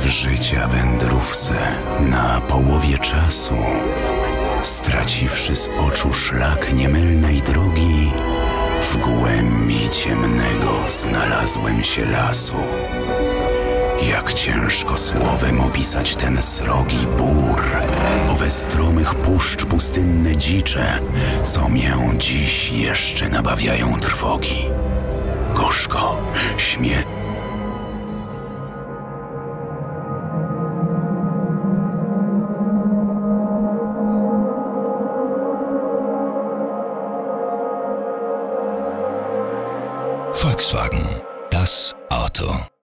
W życia wędrówce na połowie czasu, straciwszy z oczu szlak niemylnej drogi, w głębi ciemnego znalazłem się lasu. Jak ciężko słowem opisać ten srogi bór, owe stromych puszcz pustynne dzicze, co mię dziś jeszcze nabawiają trwogi. Gorzko, śmierć. Volkswagen, das Auto.